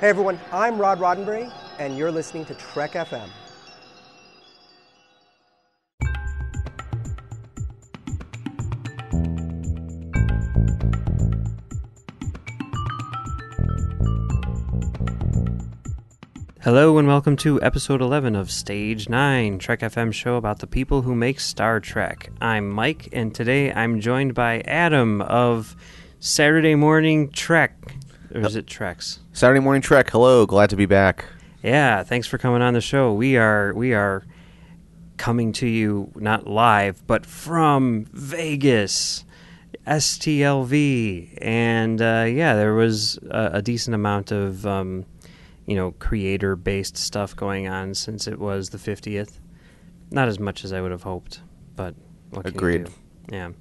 Hey everyone, I'm Rod Roddenberry, and you're listening to Trek FM. Hello and welcome to episode 11 of Stage 9, Trek FM show about the people who make Star Trek. I'm Mike, and today I'm joined by Adam of Saturday Morning Trek. Or is it Treks? Saturday Morning Trek. Hello, glad to be back. Yeah, thanks for coming on the show. We are coming to you not live, but from Vegas, STLV, and there was a decent amount of creator-based stuff going on since it was the 50th. Not as much as I would have hoped, but what can you do? Yeah.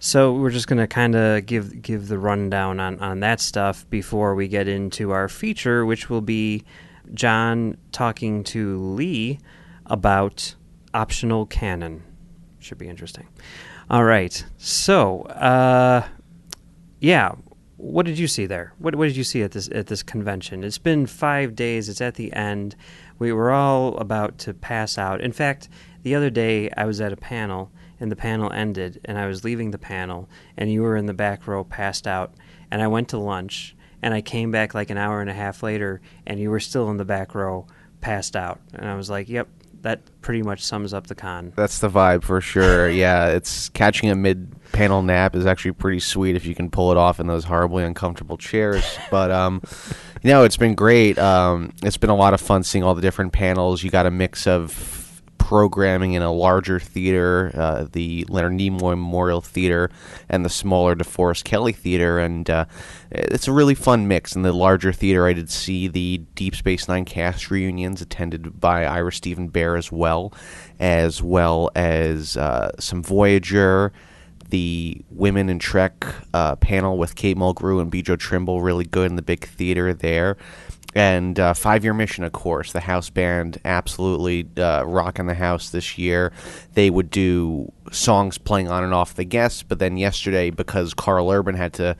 So we're just going to kind of give the rundown on that stuff before we get into our feature, which will be John talking to Lee about optional canon. Should be interesting. All right. So, what did you see there? What did you see at this convention? It's been 5 days. It's at the end. We were all about to pass out. In fact, the other day I was at a panel, and the panel ended, and I was leaving the panel, and you were in the back row passed out, and I went to lunch, and I came back like an hour and a half later, and you were still in the back row passed out. And I was like, yep, that pretty much sums up the con. That's the vibe for sure. Yeah, it's catching a mid-panel nap is actually pretty sweet if you can pull it off in those horribly uncomfortable chairs. But it's been great. It's been a lot of fun seeing all the different panels. You got a mix of programming in a larger theater, the Leonard Nimoy Memorial Theater, and the smaller DeForest Kelley Theater, and it's a really fun mix. In the larger theater, I did see the Deep Space Nine cast reunions attended by Ira Steven Behr as well as some Voyager, the Women in Trek panel with Kate Mulgrew and Bjo Trimble, really good in the big theater there. And 5 Year Mission, of course, the house band, absolutely rocking the house this year. They would do songs playing on and off the guests, but then yesterday, because Karl Urban had to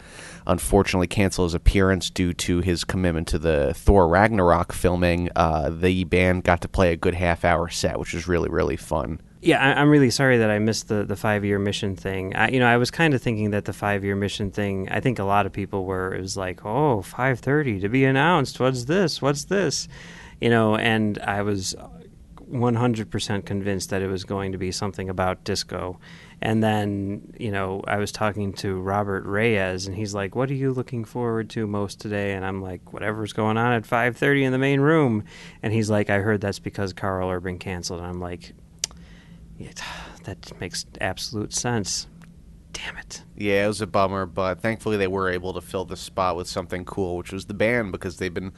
unfortunately cancel his appearance due to his commitment to the Thor Ragnarok filming, the band got to play a good half-hour set, which was really, really fun. Yeah, I'm really sorry that I missed the 5 Year Mission thing. I was kind of thinking that the 5 Year Mission thing, I think a lot of people were, it was like, oh, 5:30 to be announced. What's this? And I was 100% convinced that it was going to be something about disco. And then, I was talking to Robert Reyes, and he's like, what are you looking forward to most today? And I'm like, whatever's going on at 5:30 in the main room. And he's like, I heard that's because Karl Urban canceled. And I'm like, yeah, that makes absolute sense. Damn it. Yeah, it was a bummer, but thankfully they were able to fill the spot with something cool, which was the band, because they've been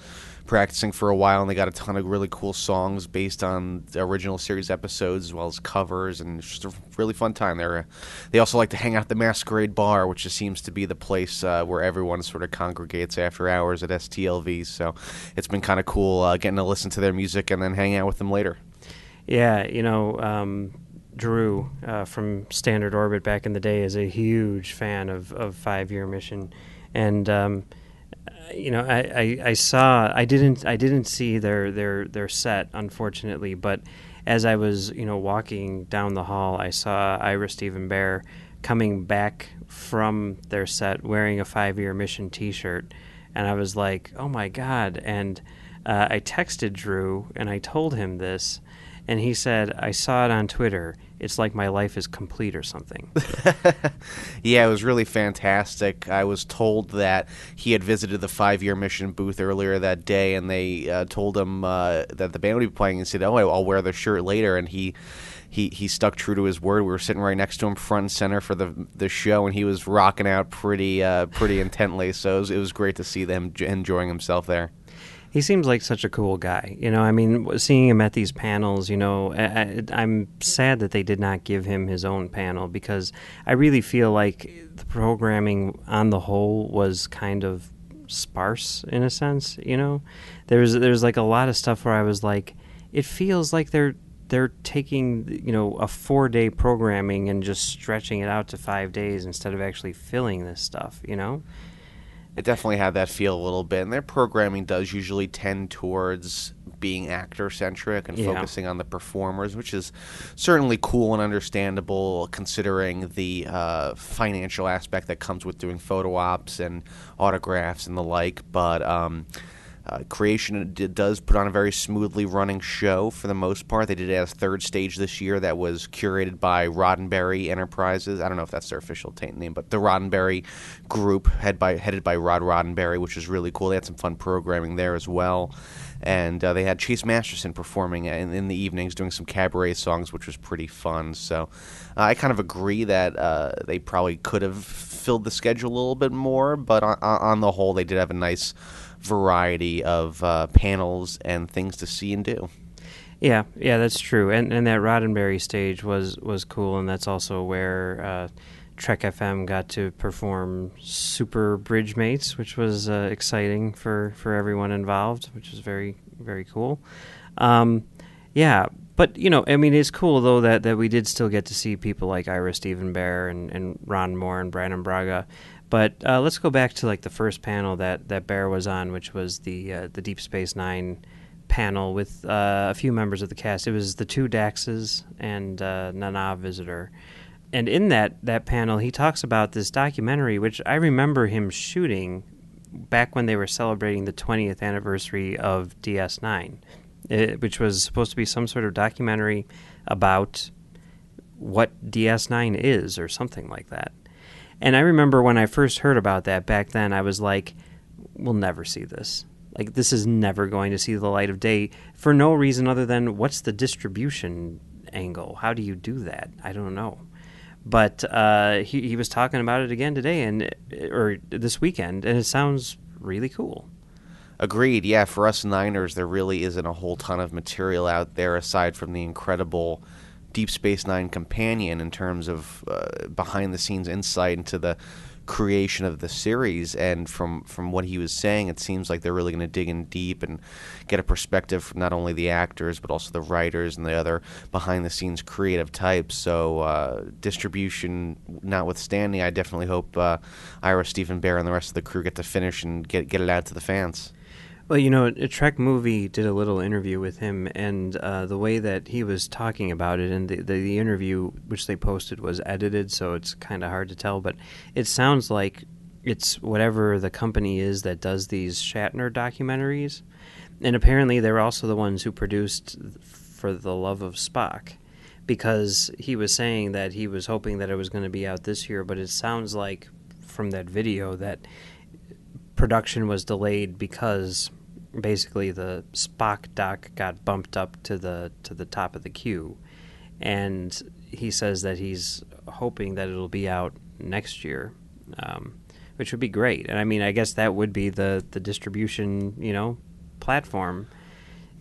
practicing for a while, and they got a ton of really cool songs based on original series episodes as well as covers, and it's just a really fun time. They also like to hang out at the Masquerade Bar, which just seems to be the place where everyone sort of congregates after hours at STLV, so it's been kind of cool getting to listen to their music and then hang out with them later. Yeah, Drew from Standard Orbit back in the day is a huge fan of 5 Year Mission, and I didn't see their set, unfortunately, but as I was walking down the hall, I saw Ira Steven Behr coming back from their set wearing a 5 Year Mission T-shirt, and I was like, oh my god! And I texted Drew and I told him this. And he said, I saw it on Twitter. It's like my life is complete or something. Yeah, it was really fantastic. I was told that he had visited the 5 Year Mission booth earlier that day, and they told him that the band would be playing, and said, oh, I'll wear the shirt later. And he stuck true to his word. We were sitting right next to him front and center for the show, and he was rocking out pretty intently. So it was great to see them enjoying himself there. He seems like such a cool guy. Seeing him at these panels, I'm sad that they did not give him his own panel, because I really feel like the programming on the whole was kind of sparse in a sense, There's like a lot of stuff where I was like, it feels like they're taking, a 4-day programming and just stretching it out to 5 days instead of actually filling this stuff, It definitely had that feel a little bit, and their programming does usually tend towards being actor-centric and focusing on the performers, which is certainly cool and understandable considering the financial aspect that comes with doing photo ops and autographs and the like, but Creation does put on a very smoothly running show for the most part. They did it as third stage this year that was curated by Roddenberry Enterprises. I don't know if that's their official name, but the Roddenberry group headed by Rod Roddenberry, which is really cool. They had some fun programming there as well. And they had Chase Masterson performing in the evenings doing some cabaret songs, which was pretty fun. So I kind of agree that they probably could have filled the schedule a little bit more, but on the whole, they did have a nice variety of panels and things to see and do. Yeah, that's true. And that Roddenberry stage was cool, and that's also where Trek FM got to perform Super Bridge Mates, which was exciting for everyone involved, which was very, very cool. But, you know, I mean, it's cool, though, that we did still get to see people like Ira Steven Behr and Ron Moore and Brannon Braga. But let's go back to, like, the first panel that Behr was on, which was the Deep Space Nine panel with a few members of the cast. It was the two Daxes and Nana Visitor. And in that panel, he talks about this documentary, which I remember him shooting back when they were celebrating the 20th anniversary of DS9, which was supposed to be some sort of documentary about what DS9 is or something like that. And I remember when I first heard about that back then, I was like, we'll never see this. Like, this is never going to see the light of day for no reason other than what's the distribution angle? How do you do that? I don't know. But he was talking about it again today or this weekend, and it sounds really cool. Agreed. Yeah, for us Niners, there really isn't a whole ton of material out there aside from the incredible Deep Space Nine companion in terms of behind-the-scenes insight into the creation of the series. And from what he was saying, it seems like they're really going to dig in deep and get a perspective from not only the actors but also the writers and the other behind-the-scenes creative types. So distribution notwithstanding, I definitely hope Ira Steven Behr and the rest of the crew get to finish and get it out to the fans. Well, you know, a Trek movie did a little interview with him, and the way that he was talking about it, and the interview which they posted was edited, so it's kind of hard to tell, but it sounds like it's whatever the company is that does these Shatner documentaries, and apparently they're also the ones who produced For the Love of Spock, because he was saying that he was hoping that it was going to be out this year, but it sounds like from that video that production was delayed because basically the Spock doc got bumped up to the top of the queue, and he says that he's hoping that it'll be out next year, which would be great. And I mean, I guess that would be the distribution, you know, platform.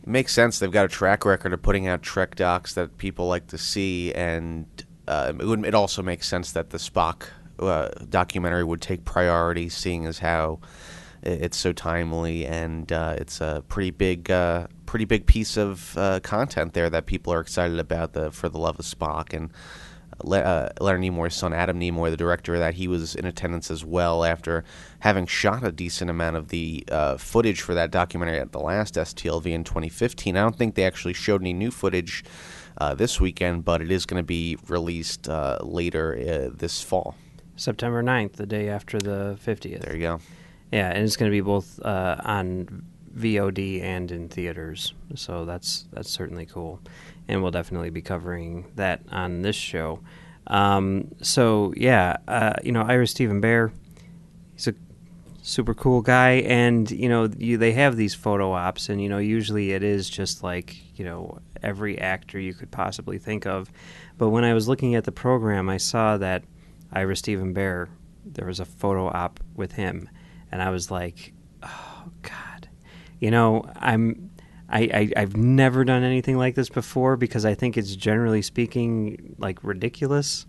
It makes sense. They've got a track record of putting out Trek docs that people like to see, and it also makes sense that the Spock documentary would take priority, seeing as how it's so timely, and it's a pretty big piece of content there that people are excited about. For the Love of Spock, and Leonard Nimoy's son Adam Nimoy, the director of that, he was in attendance as well after having shot a decent amount of the footage for that documentary at the last STLV in 2015. I don't think they actually showed any new footage this weekend, but it is going to be released later this fall. September 9th, the day after the 50th. There you go. Yeah, and it's going to be both on VOD and in theaters, so that's certainly cool, and we'll definitely be covering that on this show. You know, Ira Steven Behr, he's a super cool guy, and, you know, they have these photo ops, and, you know, usually it is just like, you know, every actor you could possibly think of. But when I was looking at the program, I saw that Ira Steven Behr, there was a photo op with him, and I was like, oh God, you know, I've never done anything like this before, because I think it's, generally speaking, like, ridiculous,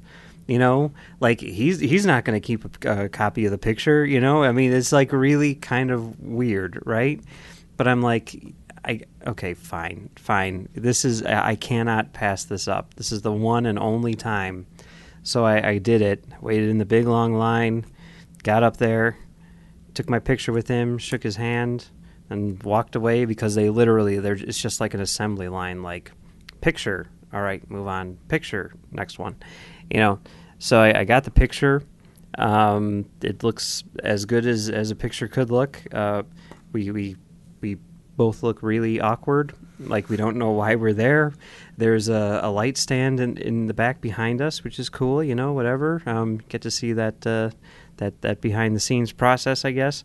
you know, like he's not going to keep a copy of the picture, you know, I mean, it's like really kind of weird, right? But I'm like, okay, fine. This is, I cannot pass this up. This is the one and only time. So I did it, waited in the big long line, got up there, took my picture with him, shook his hand, and walked away, because they literally, it's just like an assembly line, like, picture, all right, move on, picture, next one, you know. So I got the picture. It looks as good as a picture could look. We both look really awkward, like we don't know why we're there. There's a light stand in the back behind us, which is cool, you know, whatever. Get to see that behind-the-scenes process, I guess.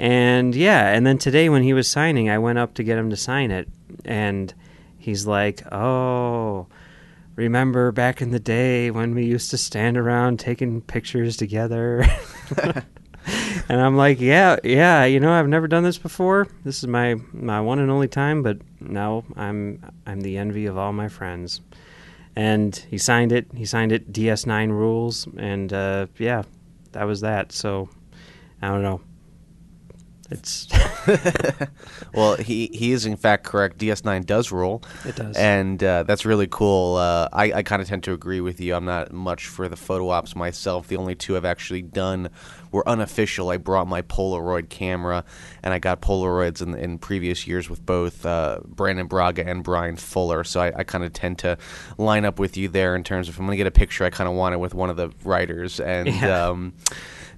And, yeah, and then today when he was signing, I went up to get him to sign it, and he's like, oh, remember back in the day when we used to stand around taking pictures together? And I'm like, yeah, you know, I've never done this before. This is my one and only time, but now I'm the envy of all my friends. And he signed it. He signed it, DS9 rules, and, yeah, that was that. So, I don't know. It's well, he is in fact correct. DS9 does rule. It does, and that's really cool. I kind of tend to agree with you. I'm not much for the photo ops myself. The only two I've actually done were unofficial. I brought my Polaroid camera, and I got Polaroids in previous years with both Brannon Braga and Brian Fuller. So I kind of tend to line up with you there in terms of if I'm going to get a picture, I kind of want it with one of the writers. And yeah.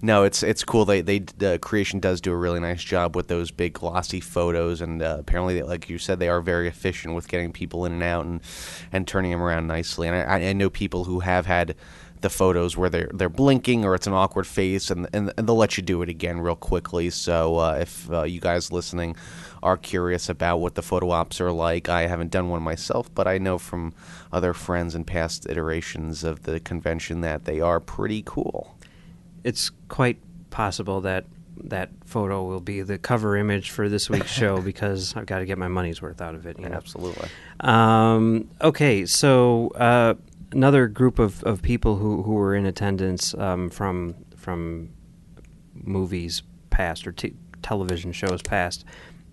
No, it's cool. The Creation does do a really nice job with those big glossy photos, and apparently, like you said, they are very efficient with getting people in and out and turning them around nicely. And I know people who have had the photos where they're blinking or it's an awkward face, and they'll let you do it again real quickly. So if you guys listening are curious about what the photo ops are like, I haven't done one myself, but I know from other friends and past iterations of the convention that they are pretty cool. It's quite possible that photo will be the cover image for this week's show, because I've got to get my money's worth out of it. You know? Absolutely. Okay, so another group of people who were in attendance from movies past or television shows past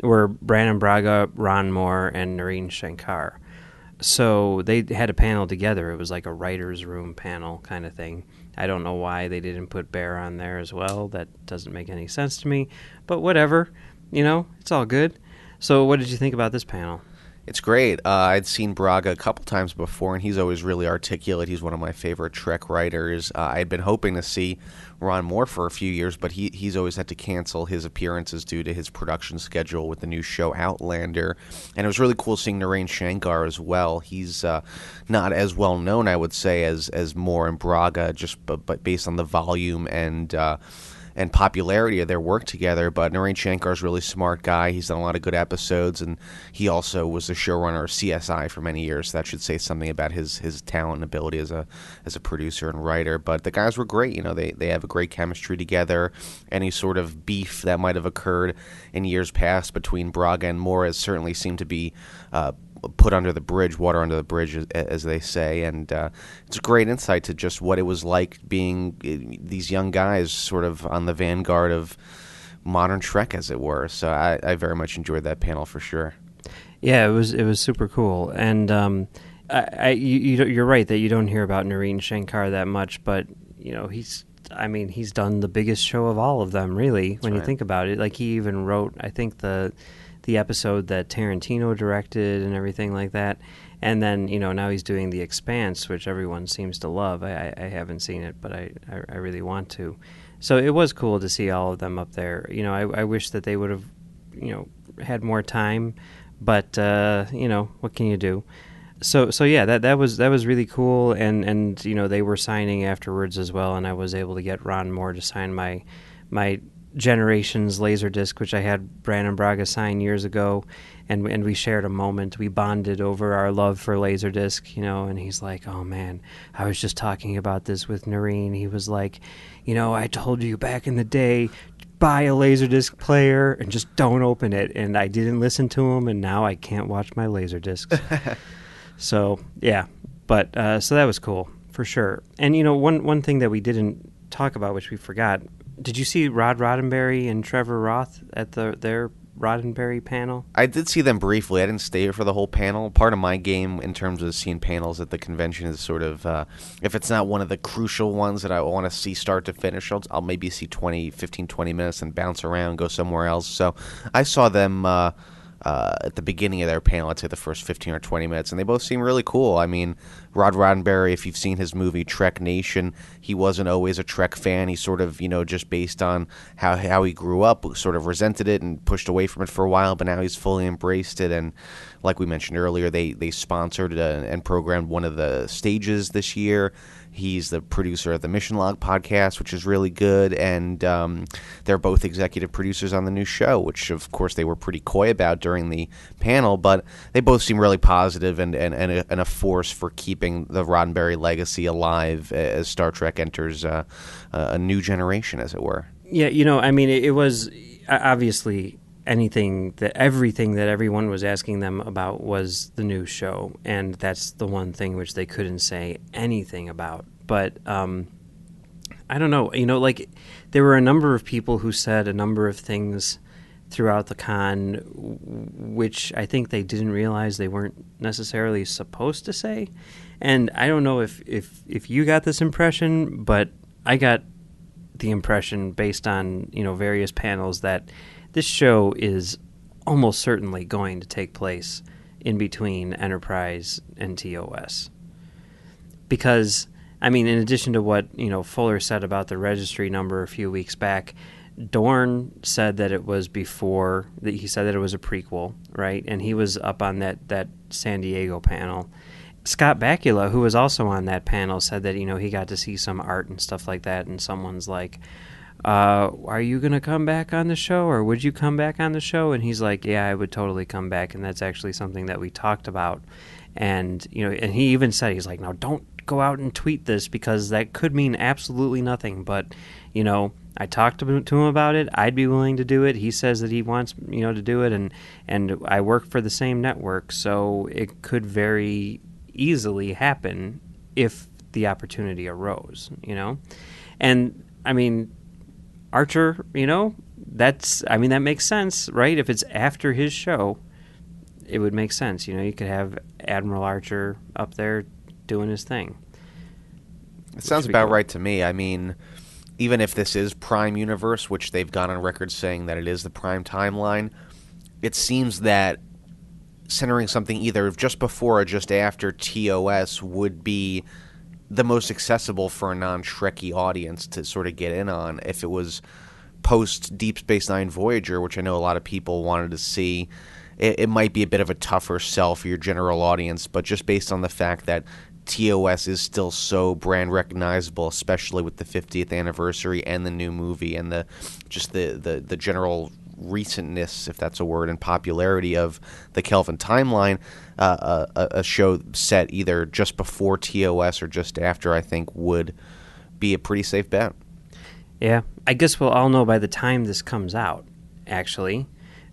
were Brannon Braga, Ron Moore, and Naren Shankar. So they had a panel together. It was like a writer's room panel kind of thing. I don't know why they didn't put Bear on there as well. That doesn't make any sense to me. But whatever. You know, it's all good. So what did you think about this panel? It's great. I'd seen Braga a couple times before, and he's always really articulate. He's one of my favorite Trek writers. I'd been hoping to see Ron Moore for a few years, but he's always had to cancel his appearances due to his production schedule with the new show Outlander. And it was really cool seeing Naren Shankar as well. He's not as well known, I would say, as Moore and Braga, just but based on the volume and popularity of their work together, but Naren Shankar's a really smart guy. He's done a lot of good episodes, and he also was the showrunner of CSI for many years. So that should say something about his talent and ability as a producer and writer. But the guys were great. You know, they have a great chemistry together. Any sort of beef that might have occurred in years past between Braga and Moore has certainly seemed to be put under the bridge, water under the bridge, as they say, and it's a great insight to just what it was like being these young guys sort of on the vanguard of modern Trek, as it were. So I very much enjoyed that panel for sure. Yeah, it was super cool, and you're right that you don't hear about Naren Shankar that much, but you know he's done the biggest show of all of them, really. That's when right. You think about it, like he even wrote, I think the episode that Tarantino directed and everything like that. And then, you know, now he's doing The Expanse, which everyone seems to love. I haven't seen it, but I really want to. So it was cool to see all of them up there. You know, I wish that they would have, you know, had more time, but, you know, what can you do? So yeah, that was really cool. And, you know, they were signing afterwards as well. And I was able to get Ron Moore to sign my Generations Laserdisc, which I had Brannon Braga sign years ago, and we shared a moment. We bonded over our love for Laserdisc, you know, and he's like, oh man, I was just talking about this with Naren. He was like, you know, I told you back in the day, buy a Laserdisc player and just don't open it. And I didn't listen to him, and now I can't watch my Laserdiscs. So, yeah, but so that was cool for sure. And, you know, one thing that we didn't talk about, which we forgot. Did you see Rod Roddenberry and Trevor Roth at their Roddenberry panel? I did see them briefly. I didn't stay for the whole panel. Part of my game in terms of seeing panels at the convention is sort of, if it's not one of the crucial ones that I want to see start to finish, I'll maybe see 15, 20 minutes and bounce around, go somewhere else. So I saw them at the beginning of their panel, I'd say the first 15 or 20 minutes, and they both seem really cool. I mean, Rod Roddenberry, if you've seen his movie Trek Nation, he wasn't always a Trek fan. He sort of, you know, just based on how he grew up, sort of resented it and pushed away from it for a while, but now he's fully embraced it. And like we mentioned earlier, they sponsored and programmed one of the stages this year. He's the producer of the Mission Log podcast, which is really good, and they're both executive producers on the new show, which, of course, they were pretty coy about during the panel, but they both seem really positive and a force for keeping the Roddenberry legacy alive as Star Trek enters a new generation, as it were. Yeah, you know, I mean, it was obviously everything that everyone was asking them about was the new show, and that's the one thing which they couldn't say anything about. But I don't know, you know, like there were a number of people who said a number of things throughout the con, which I think they didn't realize they weren't necessarily supposed to say. And I don't know if you got this impression, but I got the impression based on, you know, various panels that this show is almost certainly going to take place in between Enterprise and TOS. Because, I mean, in addition to what, you know, Fuller said about the registry number a few weeks back, Dorn said that it was before, that he said that it was a prequel, right? And he was up on that San Diego panel. Scott Bakula, who was also on that panel, said that, you know, he got to see some art and stuff like that, and someone's like, are you going to come back on the show, or would you come back on the show? And he's like, yeah, I would totally come back, and that's actually something that we talked about. And, you know, and he even said, he's like, now don't go out and tweet this, because that could mean absolutely nothing, but, you know, I talked to him about it. I'd be willing to do it. He says that he wants, you know, to do it, and I work for the same network, so it could very easily happen if the opportunity arose, you know? And, I mean, Archer, you know, that makes sense, right? If it's after his show, it would make sense. You know, you could have Admiral Archer up there doing his thing. It sounds about right to me. I mean, even if this is Prime Universe, which they've gone on record saying that it is the Prime timeline, it seems that centering something either just before or just after TOS would be the most accessible for a non-Shrekky audience to sort of get in on. If it was post Deep Space Nine Voyager, which I know a lot of people wanted to see, it might be a bit of a tougher sell for your general audience, but just based on the fact that TOS is still so brand recognizable, especially with the 50th anniversary and the new movie and the general recentness, if that's a word, and popularity of the Kelvin timeline, a show set either just before TOS or just after, I think, would be a pretty safe bet. Yeah, I guess we'll all know by the time this comes out, actually,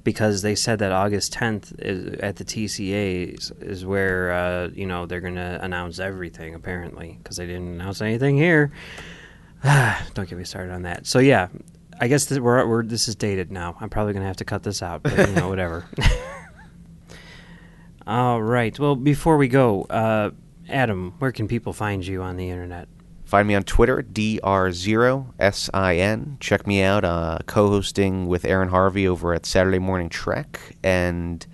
because they said that August 10th is, at the TCA is where, you know, they're going to announce everything, apparently, because they didn't announce anything here. Don't get me started on that. So, yeah, I guess this is dated now. I'm probably going to have to cut this out, but, you know, whatever. All right. Well, before we go, Adam, where can people find you on the internet? Find me on Twitter, dr0sin. Check me out co-hosting with Aaron Harvey over at Saturday Morning Trek, and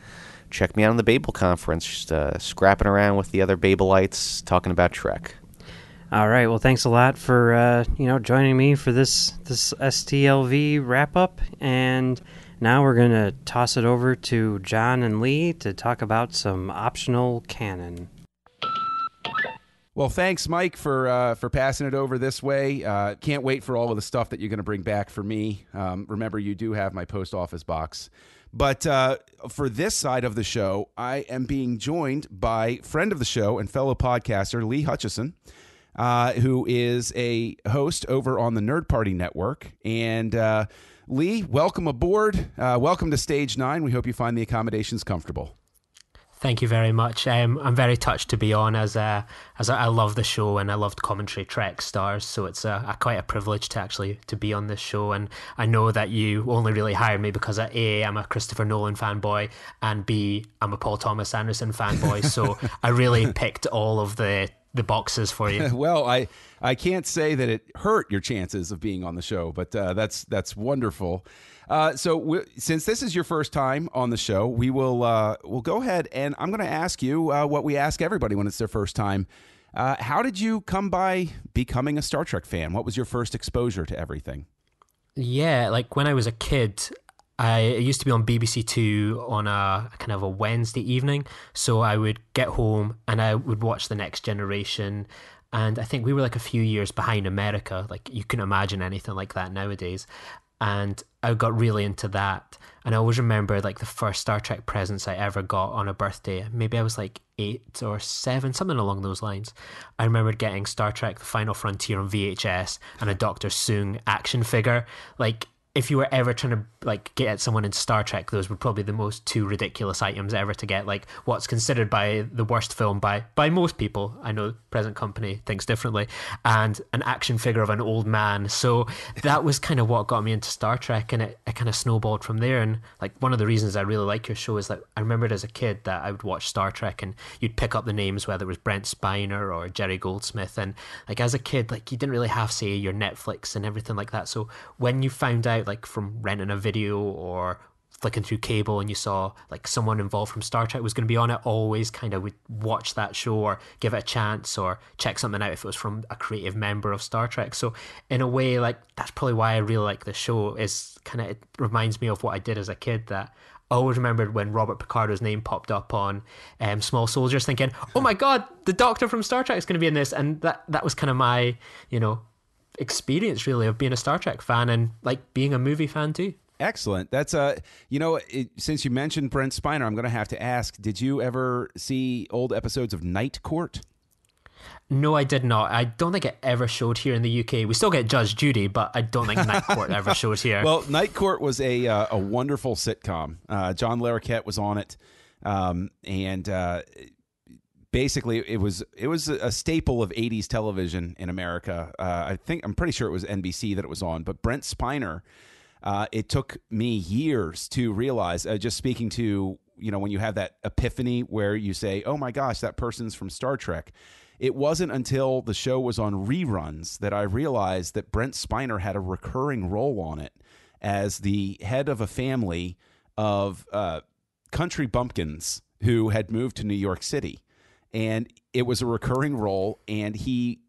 check me out on the Babel Conference, just scrapping around with the other Babelites talking about Trek. All right. Well, thanks a lot for you know, joining me for this STLV wrap up, and now we're going to toss it over to John and Lee to talk about some optional canon. Well, thanks, Mike, for passing it over this way. Can't wait for all of the stuff that you're going to bring back for me. Remember, you do have my post office box. But for this side of the show, I am being joined by friend of the show and fellow podcaster Lee Hutchison, who is a host over on the Nerd Party Network. And Lee, welcome aboard. Welcome to Stage 9. We hope you find the accommodations comfortable. Thank you very much. I'm very touched to be on, as I love the show and I loved Commentary Trek Stars, so it's quite a privilege to be on this show. And I know that you only really hired me because A, I'm a Christopher Nolan fanboy, and B, I'm a Paul Thomas Anderson fanboy. So I really picked all of the boxes for you. Well, I can't say that it hurt your chances of being on the show, but that's wonderful. So since this is your first time on the show, we'll go ahead and I'm going to ask you what we ask everybody when it's their first time. How did you come by becoming a Star Trek fan? What was your first exposure to everything? Yeah, like when I was a kid, I used to be on BBC Two on a kind of a Wednesday evening. So I would get home and I would watch The Next Generation. And I think we were like a few years behind America. Like you can imagine anything like that nowadays. And I got really into that. And I always remember like the first Star Trek presents I ever got on a birthday. Maybe I was like 8 or 7, something along those lines. I remember getting Star Trek: The Final Frontier on VHS and a Dr. Soong action figure. Like, if you were ever trying to like get at someone in Star Trek, those were probably the most two ridiculous items ever to get. Like what's considered by the worst film by most people. I know present company thinks differently, and an action figure of an old man. So that was kind of what got me into Star Trek, and it kind of snowballed from there. And like one of the reasons I really like your show is that I remembered as a kid that I would watch Star Trek and you'd pick up the names, whether it was Brent Spiner or Jerry Goldsmith. And like as a kid, like you didn't really have, say, your Netflix and everything like that. So when you found out, like from renting a video or flicking through cable, and you saw like someone involved from Star Trek was going to be on it, always kind of would watch that show or give it a chance or check something out if it was from a creative member of Star Trek. So in a way, like that's probably why I really like the show, is kind of it reminds me of what I did as a kid, that I always remembered when Robert Picardo's name popped up on Small Soldiers thinking, oh my god, the Doctor from Star Trek is going to be in this. And that was kind of my, you know, experience really of being a Star Trek fan, and like being a movie fan too. Excellent. That's since you mentioned Brent Spiner, I'm going to have to ask, did you ever see old episodes of Night Court? No, I did not. I don't think it ever showed here in the UK. We still get Judge Judy, but I don't think Night Court ever shows here. Well, Night Court was a wonderful sitcom. John Larroquette was on it. Basically, it was a staple of 80s television in America. I'm pretty sure it was NBC that it was on. But Brent Spiner, it took me years to realize, just speaking to, you know, when you have that epiphany where you say, oh my gosh, that person's from Star Trek. It wasn't until the show was on reruns that I realized that Brent Spiner had a recurring role on it as the head of a family of country bumpkins who had moved to New York City. And it was a recurring role, and he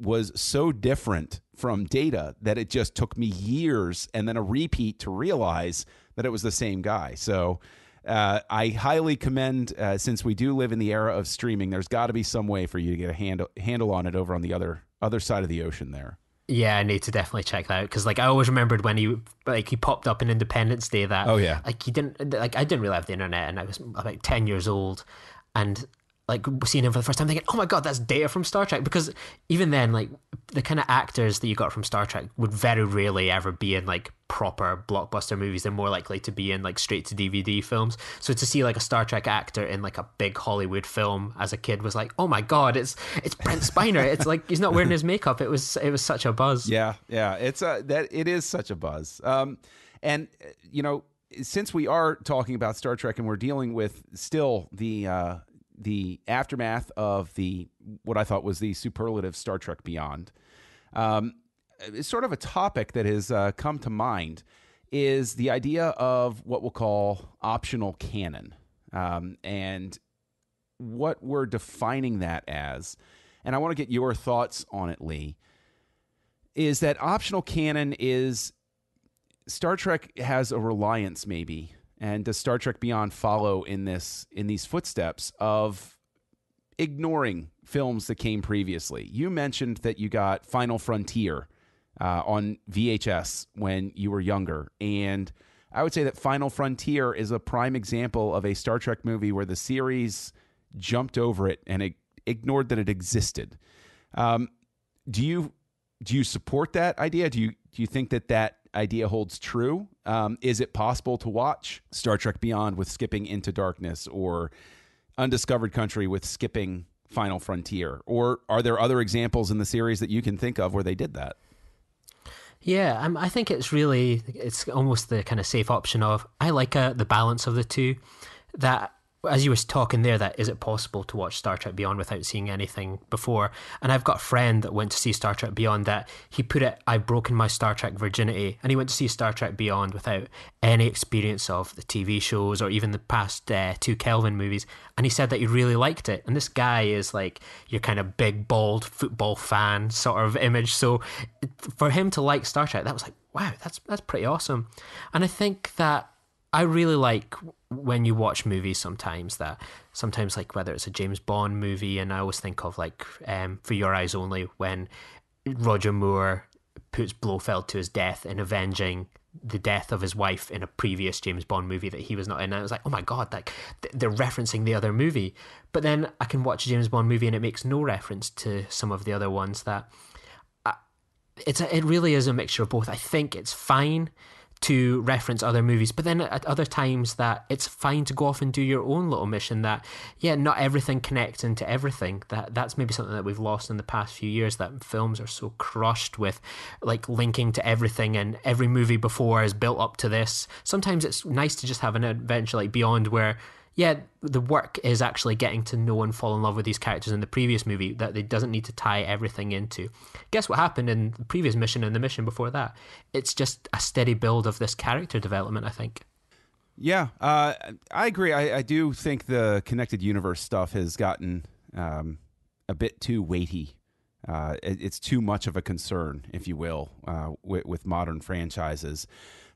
was so different from Data that it just took me years and then a repeat to realize that it was the same guy. So I highly commend, since we do live in the era of streaming, there's got to be some way for you to get a handle on it over on the other side of the ocean there. Yeah, I need to definitely check that out, because like I always remembered when he popped up in Independence Day that I didn't really have the internet, and I was about 10 years old, and like seeing him for the first time thinking, oh my god, that's Data from Star Trek. Because even then, like the kind of actors that you got from Star Trek would very rarely ever be in like proper blockbuster movies. They're more likely to be in like straight to DVD films. So to see like a Star Trek actor in like a big Hollywood film as a kid was like, oh my god, it's Brent Spiner. It's like he's not wearing his makeup. It was such a buzz. Yeah, it is such a buzz. And you know, since we are talking about Star Trek and we're dealing with still the aftermath of what I thought was the superlative Star Trek Beyond, it's sort of a topic that has come to mind is the idea of what we'll call optional canon, and what we're defining that as. And I want to get your thoughts on it, Lee, is that optional canon is Star Trek has a reliance maybe. And does Star Trek Beyond follow in these footsteps of ignoring films that came previously? You mentioned that you got Final Frontier on VHS when you were younger. And I would say that Final Frontier is a prime example of a Star Trek movie where the series jumped over it and it ignored that it existed. Do you support that idea? Do you think that idea holds true? Is it possible to watch Star Trek Beyond with skipping Into Darkness or Undiscovered Country with skipping Final Frontier? Or are there other examples in the series that you can think of where they did that? Yeah, I think it's almost the kind of safe option of, I like the balance of the two. That, as you was talking there, that is it possible to watch Star Trek Beyond without seeing anything before? And I've got a friend that went to see Star Trek Beyond that he put it, I've broken my Star Trek virginity, and he went to see Star Trek Beyond without any experience of the TV shows or even the past two Kelvin movies, and he said that he really liked it. And this guy is like your kind of big, bald football fan sort of image, so for him to like Star Trek, that was like, wow, that's pretty awesome. And I think that I really like when you watch movies sometimes that sometimes, like, whether it's a James Bond movie, and I always think of, like, For Your Eyes Only, when Roger Moore puts Blofeld to his death in avenging the death of his wife in a previous James Bond movie that he was not in. And I was like, oh my God, like they're referencing the other movie. But then I can watch a James Bond movie and it makes no reference to some of the other ones. That it really is a mixture of both. I think it's fine to reference other movies, but then at other times that it's fine to go off and do your own little mission. That, yeah, not everything connects into everything. That's maybe something that we've lost in the past few years, that films are so crushed with, like, linking to everything, and every movie before is built up to this. Sometimes it's nice to just have an adventure like Beyond, where, yeah, the work is actually getting to know and fall in love with these characters in the previous movie, that it doesn't need to tie everything into, guess what happened in the previous mission and the mission before that. It's just a steady build of this character development, I think. Yeah, I agree. I do think the connected universe stuff has gotten a bit too weighty. It's too much of a concern, if you will, with modern franchises.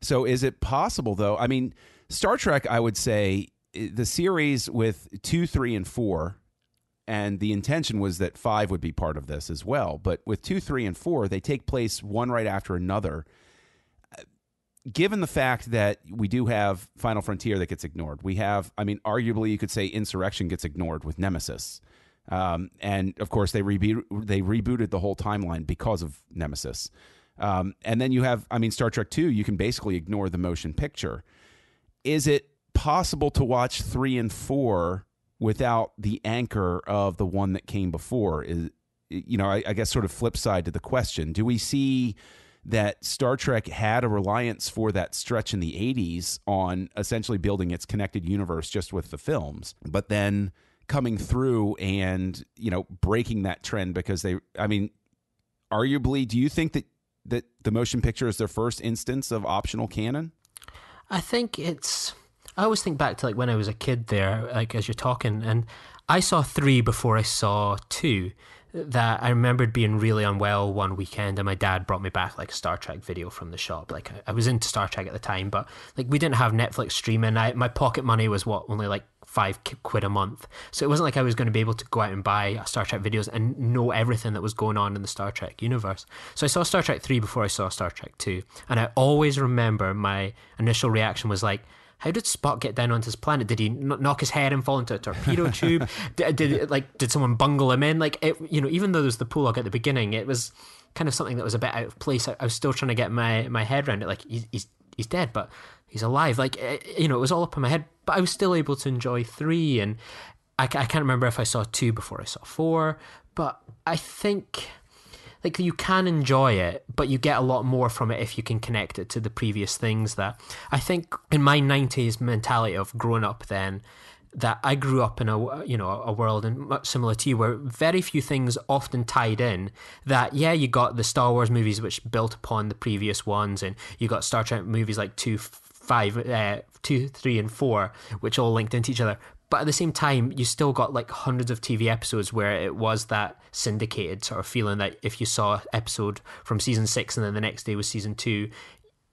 So is it possible, though? I mean, Star Trek, I would say, the series with 2, 3, and 4, and the intention was that 5 would be part of this as well. But with 2, 3, and 4, they take place one right after another. Given the fact that we do have Final Frontier that gets ignored, we have, I mean, arguably you could say Insurrection gets ignored with Nemesis. And of course they rebooted the whole timeline because of Nemesis. And then you have, I mean, Star Trek II, you can basically ignore the motion picture. Is it possible to watch 3 and 4 without the anchor of the one that came before? Is, you know, I guess sort of flip side to the question, do we see that Star Trek had a reliance for that stretch in the 80s on essentially building its connected universe just with the films, but then coming through and, you know, breaking that trend because they, I mean, arguably, do you think that the motion picture is their first instance of optional canon? I always think back to, like, when I was a kid there, like, as you're talking, and I saw 3 before I saw 2. That I remembered being really unwell one weekend, and my dad brought me back, like, a Star Trek video from the shop. Like, I was into Star Trek at the time, but, like, we didn't have Netflix streaming. My pocket money was only like £5 a month, so it wasn't like I was going to be able to go out and buy Star Trek videos and know everything that was going on in the Star Trek universe. So I saw Star Trek 3 before I saw Star Trek 2, and I always remember my initial reaction was like, how did Spock get down onto his planet? Did he knock his head and fall into a torpedo tube? Did someone bungle him in? Like, it, you know, even though there's the prologue at the beginning, it was kind of something that was a bit out of place. I was still trying to get my head around it. Like, he's dead, but he's alive. Like, it, you know, it was all up in my head. But I was still able to enjoy 3, and I can't remember if I saw 2 before I saw 4. But I think, like, you can enjoy it, but you get a lot more from it if you can connect it to the previous things. That I think in my 90s mentality of growing up then, that I grew up in a world, and much similar to you, where very few things often tied in. That, yeah, you got the Star Wars movies which built upon the previous ones, and you got Star Trek movies like 2, 3, and 4, which all linked into each other. But at the same time, you still got, like, hundreds of TV episodes where it was that syndicated sort of feeling that if you saw an episode from season 6 and then the next day was season 2,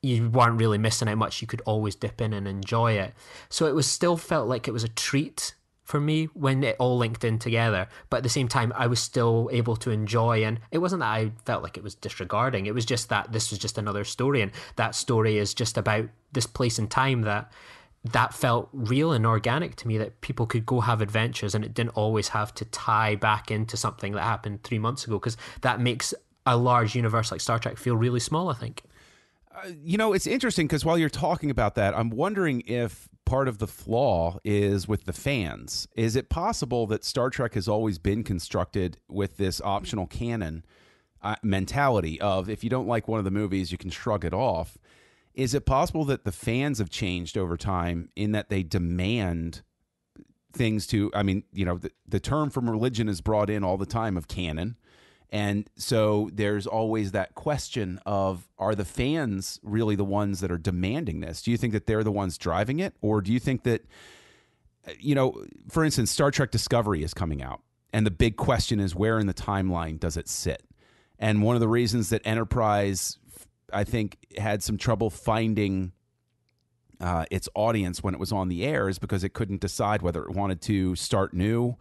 you weren't really missing out much. You could always dip in and enjoy it. So it was still felt like it was a treat for me when it all linked in together. But at the same time, I was still able to enjoy, and it wasn't that I felt like it was disregarding. It was just that this was just another story, and that story is just about this place and time that felt real and organic to me, that people could go have adventures and it didn't always have to tie back into something that happened 3 months ago, because that makes a large universe like Star Trek feel really small, I think. You know, it's interesting because while you're talking about that, I'm wondering if part of the flaw is with the fans. Is it possible that Star Trek has always been constructed with this optional canon mentality of, if you don't like one of the movies, you can shrug it off? Is it possible that the fans have changed over time in that they demand things to, I mean, you know, the term from religion is brought in all the time of canon. And so there's always that question of, are the fans really the ones that are demanding this? Do you think that they're the ones driving it? Or do you think that, you know, for instance, Star Trek Discovery is coming out, and the big question is, where in the timeline does it sit? And one of the reasons that Enterprise, I think, had some trouble finding its audience when it was on the air is because it couldn't decide whether it wanted to start new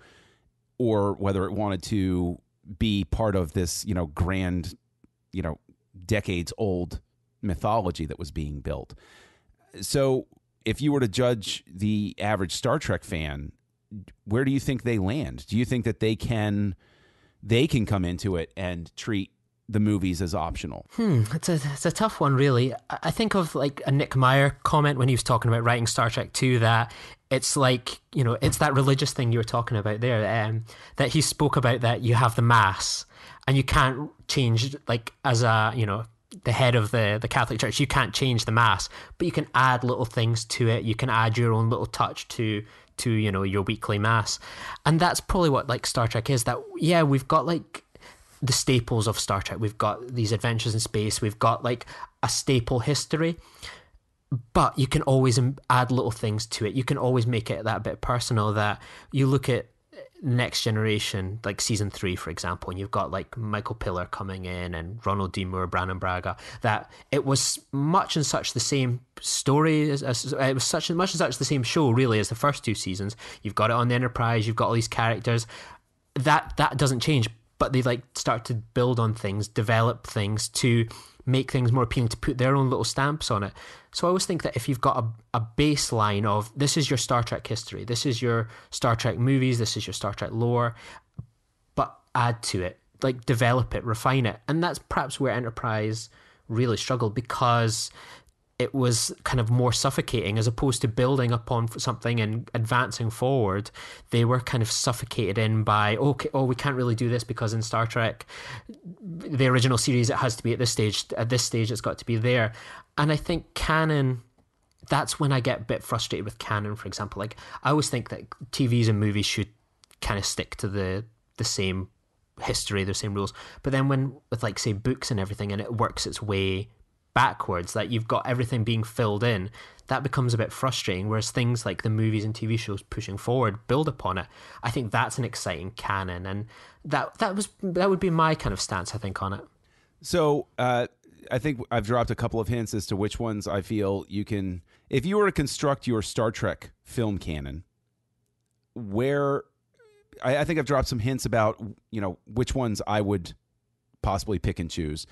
or whether it wanted to be part of this, you know, grand, you know, decades old mythology that was being built. So if you were to judge the average Star Trek fan, where do you think they land? Do you think that they can come into it and treat the movies as optional? It's a tough one, really. I think of like a Nick Meyer comment when he was talking about writing Star Trek II, that it's like, you know, it's that religious thing you were talking about there, that he spoke about, that you have the mass and you can't change, like, as a, you know, the head of the Catholic Church, you can't change the mass, but you can add little things to it. You can add your own little touch to, you know, your weekly mass. And that's probably what, like, Star Trek is, that, yeah, we've got like the staples of Star Trek. We've got these adventures in space. We've got like a staple history, but you can always add little things to it. You can always make it that bit personal, that you look at Next Generation, like season 3, for example, and you've got like Michael Piller coming in and Ronald D. Moore, Brannon Braga, that it was much and such the same story as it was such and much and such the same show, really, as the first 2 seasons. You've got it on the Enterprise. You've got all these characters that doesn't change, but they like start to build on things, develop things to make things more appealing, to put their own little stamps on it. So I always think that if you've got a baseline of, this is your Star Trek history, this is your Star Trek movies, this is your Star Trek lore, but add to it, like develop it, refine it. And that's perhaps where Enterprise really struggled, because it was kind of more suffocating as opposed to building upon something and advancing forward. They were kind of suffocated in by, we can't really do this because in Star Trek, the original series, it has to be at this stage. At this stage, it's got to be there. And I think canon, that's when I get a bit frustrated with canon, for example. Like, I always think that TVs and movies should kind of stick to the same history, the same rules. But then when, with like, say, books and everything, and it works its way backwards, that you've got everything being filled in, that becomes a bit frustrating, whereas things like the movies and TV shows pushing forward build upon it. I think that's an exciting canon, and that would be my kind of stance, I think, on it. So I think I've dropped a couple of hints as to which ones I feel you can, if you were to construct your Star Trek film canon, where I think I've dropped some hints about, you know, which ones I would possibly pick and choose.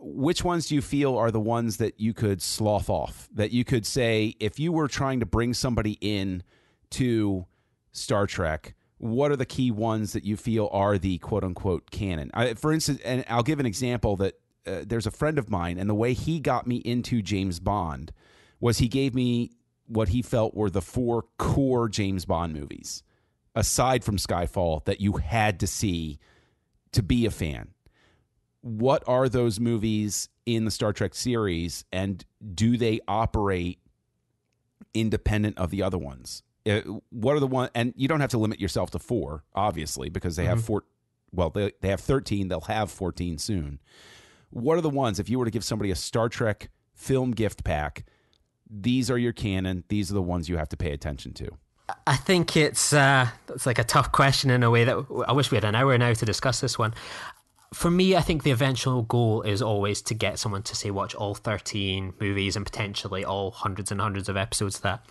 Which ones do you feel are the ones that you could slough off, that you could say, if you were trying to bring somebody in to Star Trek, what are the key ones that you feel are the quote unquote canon? For instance, and I'll give an example that there's a friend of mine, and the way he got me into James Bond was he gave me what he felt were the 4 core James Bond movies, aside from Skyfall, that you had to see to be a fan. What are those movies in the Star Trek series, and do they operate independent of the other ones? What are the ones? And you don't have to limit yourself to 4, obviously, because they have 4. Well, they have 13. They'll have 14 soon. What are the ones, if you were to give somebody a Star Trek film gift pack, these are your canon, these are the ones you have to pay attention to? I think it's like a tough question in a way, that I wish we had an hour now to discuss this one. For me, I think the eventual goal is always to get someone to, say, watch all 13 movies and potentially all hundreds and hundreds of episodes. That,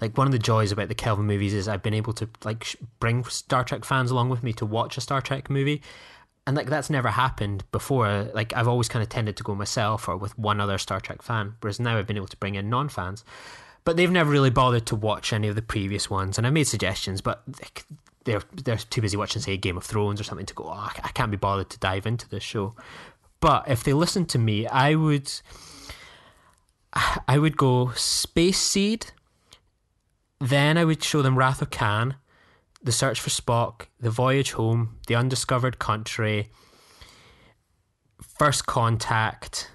like, one of the joys about the Kelvin movies is I've been able to, like, bring Star Trek fans along with me to watch a Star Trek movie. And, like, that's never happened before. Like, I've always kind of tended to go myself or with one other Star Trek fan, whereas now I've been able to bring in non-fans. But they've never really bothered to watch any of the previous ones. And I made suggestions, but they're too busy watching, say, Game of Thrones or something to go, I can't be bothered to dive into this show. But if they listened to me, I would go Space Seed, Then I would show them Wrath of Khan, The Search for Spock, The Voyage Home, The Undiscovered Country, First Contact,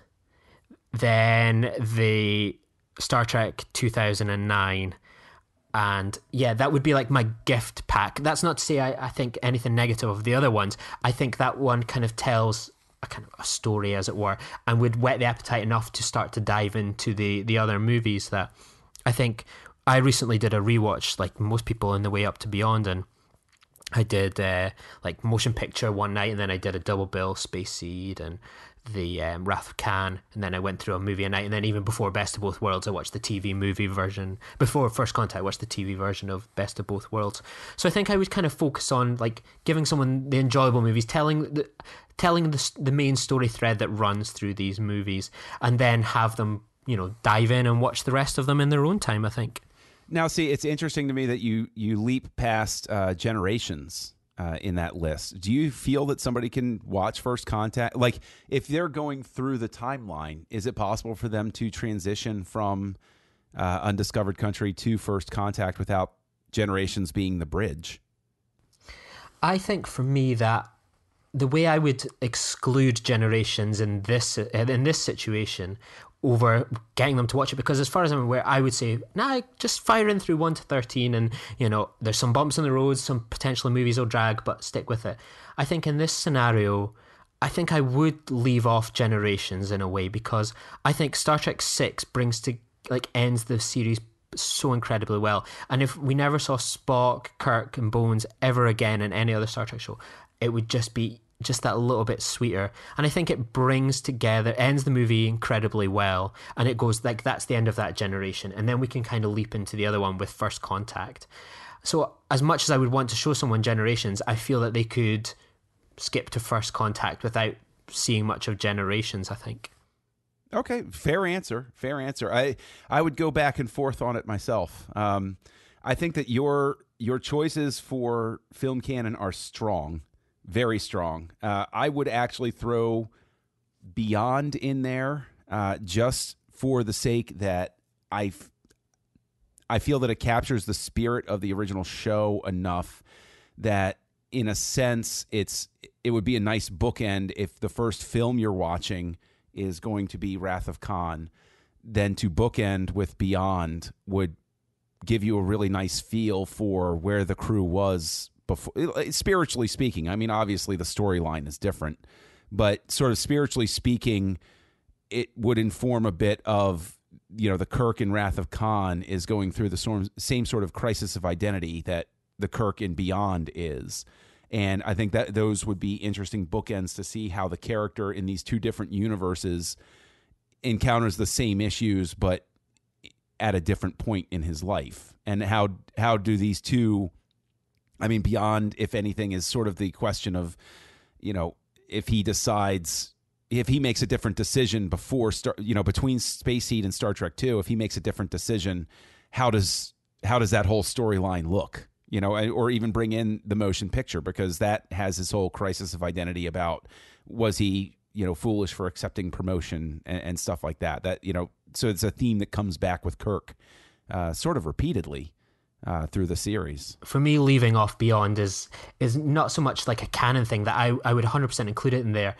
then the Star Trek 2009. And yeah, that would be like my gift pack. That's not to say I think anything negative of the other ones. I think that one kind of tells a kind of a story, as it were, and would whet the appetite enough to start to dive into the other movies that I think. I recently did a rewatch, like most people, on the way up to Beyond, and I did like Motion Picture one night, and then I did a double bill, Space Seed and the Wrath of Khan, and then I went through a movie a night, and then even before Best of Both Worlds I watched the TV movie version. Before First Contact I watched the TV version of Best of Both Worlds. So I think I would kind of focus on like giving someone the enjoyable movies, telling the main story thread that runs through these movies, and then have them, you know, dive in and watch the rest of them in their own time, I think. Now, see, it's interesting to me that you leap past Generations in that list. Do you feel that somebody can watch First Contact? Like, if they're going through the timeline, is it possible for them to transition from Undiscovered Country to First Contact without Generations being the bridge? I think for me that the way I would exclude Generations in this situation over getting them to watch it, because as far as I'm aware, I would say, nah, just fire in through 1 to 13 and, you know, there's some bumps in the road, some potential movies will drag, but stick with it. I think in this scenario, I think I would leave off Generations in a way, because I think Star Trek VI ends the series so incredibly well. And if we never saw Spock, Kirk and Bones ever again in any other Star Trek show, it would just be that little bit sweeter, and I think it brings together, ends the movie incredibly well, and it goes like, that's the end of that generation, and then we can kind of leap into the other one with First Contact. So as much as I would want to show someone Generations, I feel that they could skip to First Contact without seeing much of Generations, I think. Okay, fair answer. I would go back and forth on it myself. I think that your choices for film canon are strong. Very strong. I would actually throw Beyond in there just for the sake that I feel that it captures the spirit of the original show enough that, in a sense, it would be a nice bookend if the first film you're watching is going to be Wrath of Khan, then to bookend with Beyond would give you a really nice feel for where the crew was before, spiritually speaking. I mean, obviously the storyline is different, but sort of spiritually speaking, it would inform a bit of, you know, the Kirk in Wrath of Khan is going through the same sort of crisis of identity that the Kirk in Beyond is. And I think that those would be interesting bookends to see how the character in these two different universes encounters the same issues, but at a different point in his life. And how do these two, I mean, Beyond, if anything, is sort of the question of, you know, if he makes a different decision between Space Seed and Star Trek II, if he makes a different decision, how does that whole storyline look? You know, or even bring in the Motion Picture, because that has his whole crisis of identity about, was he, you know, foolish for accepting promotion and stuff like that. That, you know, so it's a theme that comes back with Kirk sort of repeatedly through the series. For me, leaving off Beyond is not so much like a canon thing that I would 100% include it in there,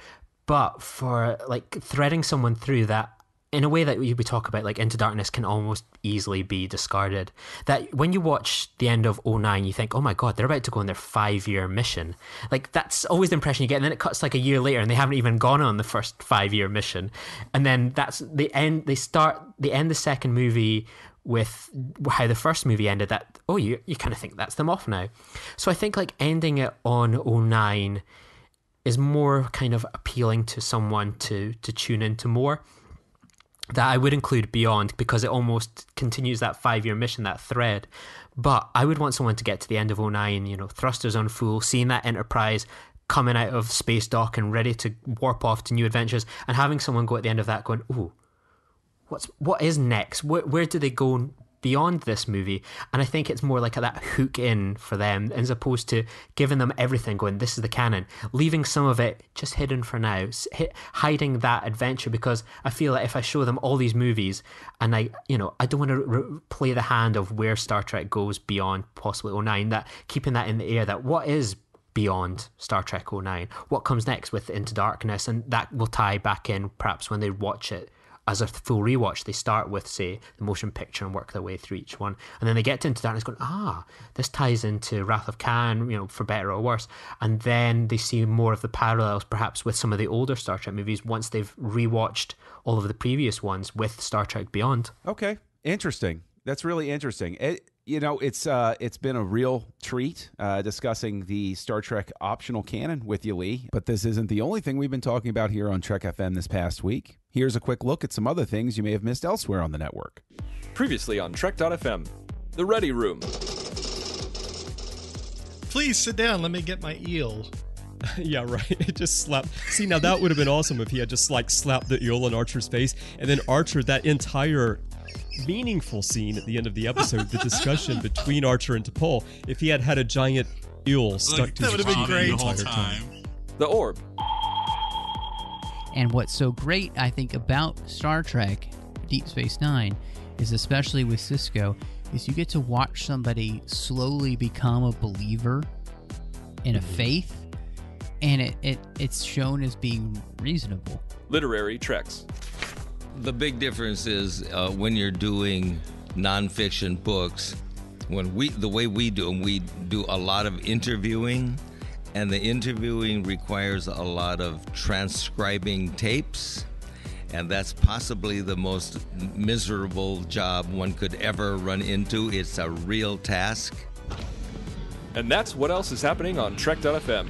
but for like threading someone through that in a way that we talk about, like Into Darkness can almost easily be discarded. That when you watch the end of 2009, you think, oh my God, they're about to go on their 5-year mission. Like, that's always the impression you get. And then it cuts like a year later and they haven't even gone on the first 5-year mission. And then that's the end. They end the second movie with how the first movie ended, that, oh, you kind of think that's them off now. So I think like ending it on 2009 is more kind of appealing to someone to tune into more. That I would include Beyond because it almost continues that 5-year mission, that thread. But I would want someone to get to the end of 2009, you know, thrusters on full, seeing that Enterprise coming out of space dock and ready to warp off to new adventures, and having someone go at the end of that going, ooh, what is next? Where do they go beyond this movie. And I think it's more like that hook in for them, as opposed to giving them everything going, this is the canon, leaving some of it just hidden for now, hiding that adventure, because I feel like if I show them all these movies and I don't want to play the hand of where Star Trek goes beyond possibly 09, that keeping that in the air, that what is beyond Star Trek 09, what comes next with Into Darkness, and that will tie back in perhaps when they watch it as a full rewatch. They start with, say, the motion picture and work their way through each one, and then they get to Into Darkness going, this ties into Wrath of Khan, for better or worse, and then they see more of the parallels perhaps with some of the older Star Trek movies once they've rewatched all of the previous ones with Star Trek Beyond. Okay, interesting. That's really interesting. It's been a real treat discussing the Star Trek optional canon with you, Lee. But this isn't the only thing we've been talking about here on Trek FM this past week. Here's a quick look at some other things you may have missed elsewhere on the network. Previously on Trek.fm, The Ready Room. Please sit down. Let me get my eel. Yeah, right. It just slapped. See, now that would have been awesome if he had just slapped the eel in Archer's face, and then Archer, that entire meaningful scene at the end of the episode, the discussion between Archer and T'Pol, if he had a giant eel stuck to his the whole time. The Orb. And what's so great, I think, about Star Trek Deep Space Nine is, especially with Sisko, is you get to watch somebody slowly become a believer in a faith, and it's shown as being reasonable. Literary Treks. The big difference is when you're doing nonfiction books, the way we do a lot of interviewing, and the interviewing requires a lot of transcribing tapes, and that's possibly the most miserable job one could ever run into. It's a real task. And that's what else is happening on Trek.fm.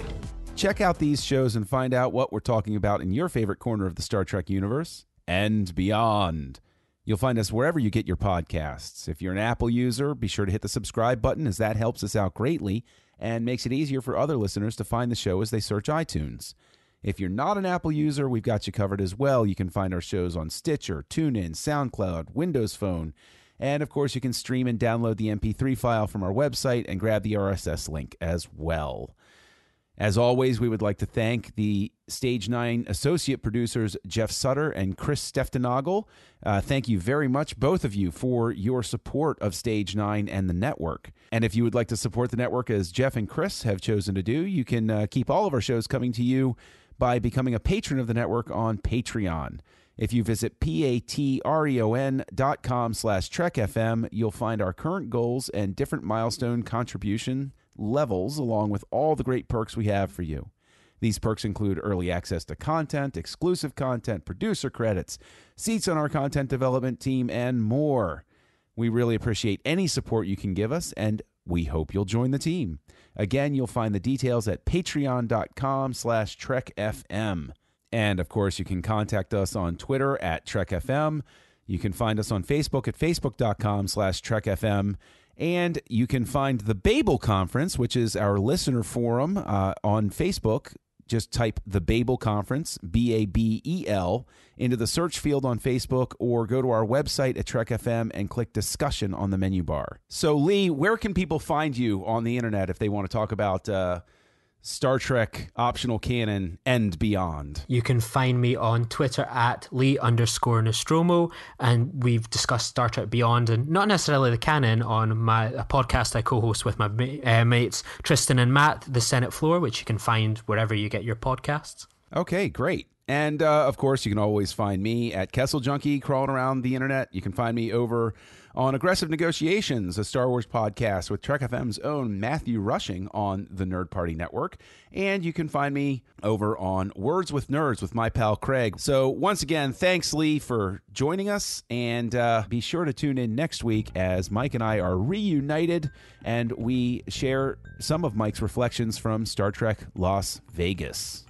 Check out these shows and find out what we're talking about in your favorite corner of the Star Trek universe and beyond. You'll find us wherever you get your podcasts. If you're an Apple user, be sure to hit the subscribe button, as that helps us out greatly and makes it easier for other listeners to find the show as they search iTunes. If you're not an Apple user, we've got you covered as well. You can find our shows on Stitcher, TuneIn, SoundCloud, Windows Phone, and of course you can stream and download the MP3 file from our website and grab the RSS link as well. As always, we would like to thank the Stage 9 associate producers, Jeff Sutter and Chris Steftenagel. Thank you very much, both of you, for your support of Stage 9 and the network. And if you would like to support the network, as Jeff and Chris have chosen to do, you can keep all of our shows coming to you by becoming a patron of the network on Patreon. If you visit patreon.com/TrekFM, you'll find our current goals and different milestone contribution levels, along with all the great perks we have for you. These perks include early access to content, exclusive content, producer credits, seats on our content development team, and more. We really appreciate any support you can give us, and we hope you'll join the team. Again, you'll find the details at patreon.com/TrekFM. And of course, you can contact us on Twitter at TrekFM. You can find us on Facebook at facebook.com/TrekFM. And you can find the Babel Conference, which is our listener forum, on Facebook. Just type the Babel Conference, Babel, into the search field on Facebook, or go to our website at Trek FM and click discussion on the menu bar. So, Lee, where can people find you on the internet if they want to talk about Star Trek optional canon and beyond? You can find me on Twitter at Lee_Nostromo, and we've discussed Star Trek Beyond and not necessarily the canon on a podcast I co-host with my mates Tristan and Matt, The Senate Floor, which you can find wherever you get your podcasts. Okay, great. And of course, you can always find me at Kessel Junkie, crawling around the internet. You can find me over on Aggressive Negotiations, a Star Wars podcast with Trek FM's own Matthew Rushing on the Nerd Party Network. And you can find me over on Words with Nerds with my pal Craig. So once again, thanks, Lee, for joining us. And be sure to tune in next week as Mike and I are reunited and we share some of Mike's reflections from Star Trek Las Vegas.